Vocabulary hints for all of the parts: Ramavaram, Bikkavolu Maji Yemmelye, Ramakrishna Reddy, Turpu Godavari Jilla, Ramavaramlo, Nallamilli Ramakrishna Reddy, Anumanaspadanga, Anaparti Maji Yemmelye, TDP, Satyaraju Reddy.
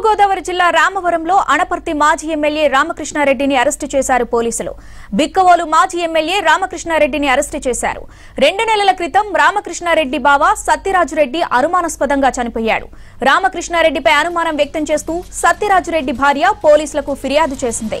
Turpu Godavari Jilla Ramavaramlo, Anaparti Maji Yemmelye, Ramakrishna Reddini arrest chesaru polisulu. Bikkavolu Maji Yemmelye, Ramakrishna Reddini arrest chesaru. 2 నెలల క్రితం Ramakrishna Reddy బావ Satyaraju Reddy Anumanaspadanga చనిపోయాడు. Ramakrishna Reddyపై అనుమానం వ్యక్తం చేస్తూ Satyaraju Reddy భార్య పోలీసులకు ఫిర్యాదు చేసింది.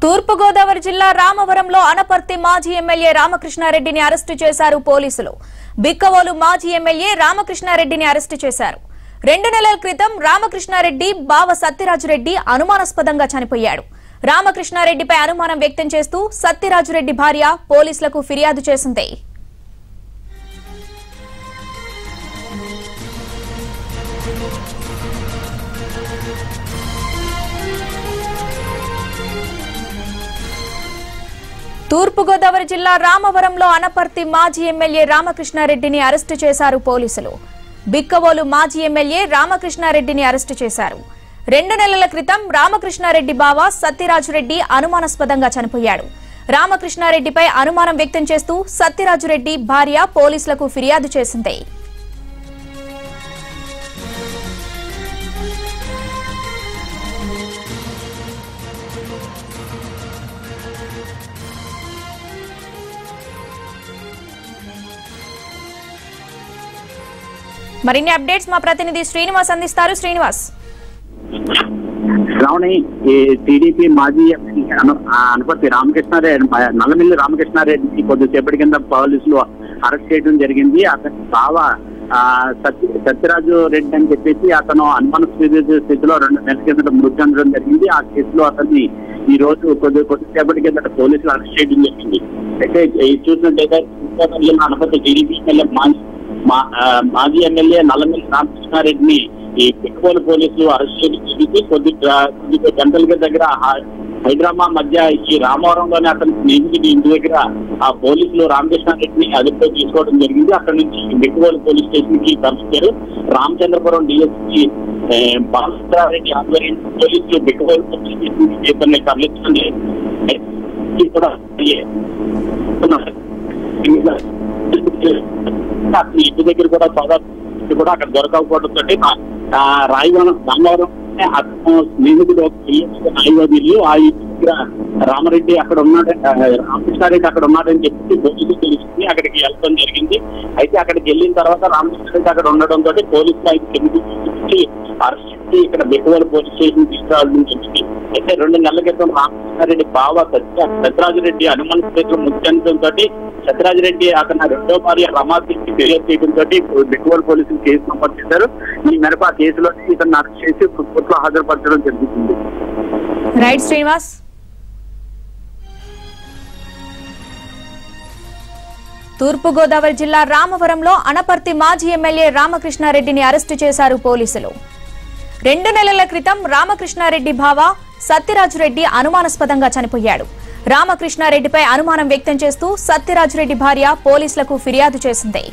Turpu Godavari Jilla Ramavaramlo Anaparti Maji Yemmelye Ramakrishna Reddini arrest chesaru polisulu. Bikkavolu Maji Yemmelye Ramakrishna Reddini arrest chesaru. 2 నెలల క్రితం Ramakrishna Reddy బావ Satyaraju Reddy అనుమానాస్పదంగా చనిపోయాడు. Ramakrishna Reddyపై అనుమానం వ్యక్తం చేస్తూ Satyaraju Reddy భార్య పోలీసులకు ఫిర్యాదు చేసింది. Turpu Godavari Jilla Ramavaramlo Anaparti Maji Yemmelye Ramakrishna Reddini arrest chesaru పోలీసులు. Bikkavolu Maji Yemmelye Ramakrishna Reddini arrest chesaru. 2 నెలల క్రితం Ramakrishna Reddy బావ Satyaraju Reddy అనుమానాస్పదంగా చనిపోయాడు. Ramakrishna Reddyపై అనుమానం వ్యక్తం చేస్తూ Satyaraju Reddy భార్య పోలీసులకు ఫిర్యాదు చేసింది. మరిన్ని అప్డేట్స్ మా ప్రతినిధి శ్రీనివాస్ అందిస్తారు. శ్రీనివాస్, రావణి టీడీపీ మాజీ అనుపతి రామకృష్ణ నల్లమిల్లి రామకృష్ణ రెడ్డి కొద్దిసేపటి కింద పోలీసులు అరెస్ట్ చేయడం జరిగింది. అతని బావ సత్యరాజు రెడ్డి అని చెప్పేసి అతను అనుమానాస్పద స్థితిలో 2 నెలల కిందట మృతి చెందడం జరిగింది. ఆ కేసులో అతన్ని ఈ రోజు కొద్దిసేపటి కిందట పోలీసులు అరెస్ట్ చేయడం జరిగింది. అయితే చూసినట్టయితే అనుపతి టీడీపీ మాజీ ఎమ్మెల్యే నల్లమిల్లి రామకృష్ణ రెడ్డిని ఈ బిక్కవోలు పోలీసులు అరెస్ట్ చేసి కొద్ది గంటల దగ్గర హైదరాబాద్ మధ్య ఈ రామవరంలోనే అతని స్నేహితుడి ఇంటి దగ్గర ఆ పోలీసులు రామకృష్ణ రెడ్డిని అదుపులో తీసుకోవడం జరిగింది. అక్కడ నుంచి బిక్కవోలు పోలీస్ స్టేషన్ కి పంపించారు. రామచంద్రపురం డిఎస్పీ బాలసుబ్రహ్మణ్యారెడ్డి ఆధ్వర్యంలో పోలీసులు బిక్కవోలు పోలీస్ స్టేషన్ కి ఇతన్ని తరలిస్తుంది. అతని ఇంటి దగ్గర కూడా కూడా అక్కడ దొరకకపోవడంతో రాయవరం రామవరం అతను స్నేహితుడు రాయవాదిల్లు ఆ ఇంటి దగ్గర రామరెడ్డి అక్కడ ఉన్నాడు, రామకృష్ణారెడ్డి అక్కడ ఉన్నాడని చెప్పి పోలీసులు తెలుసుకుని అక్కడికి వెళ్ళడం జరిగింది. అయితే అక్కడికి వెళ్ళిన తర్వాత రామకృష్ణారెడ్డి అక్కడ ఉండడంతో పోలీసులు ఆయన కిందికి అరెస్ట్ చేసి ఇక్కడ బిక్కవోలు పోలీస్ స్టేషన్ తీసుకురావడం జరిగింది. అయితే 2 నెలల క్రితం రామకృష్ణారెడ్డి బావ సత్యరాజు రెడ్డి అనుమానాస్పద మృతి చెందడంతో Satyaraju Reddy అతను 2వ భార్య రమాదేవికి ఫిర్యాదు చేయడంతో బిక్కవోలు పోలీసులు కేసు నమోదు చేశారు. ఈ మేరకు ఆ కేసులో ఇతను అరెస్ట్ చేసి కోర్టులో హాజరుపరచడం జరుగుతుంది. రైట్ శ్రీనివాస్. తూర్పు గోదావరి జిల్లా రామవరంలో అనపర్తి మాజీ ఎమ్మెల్యే Ramakrishna Reddini అరెస్ట్ చేశారు పోలీసులు. 2 నెలల క్రితం Ramakrishna Reddy బావ Satyaraju Reddy అనుమానాస్పదంగా చనిపోయాడు. Ramakrishna Reddyపై అనుమానం వ్యక్తం చేస్తూ Satyaraju Reddy భార్య పోలీసులకు ఫిర్యాదు చేసింది.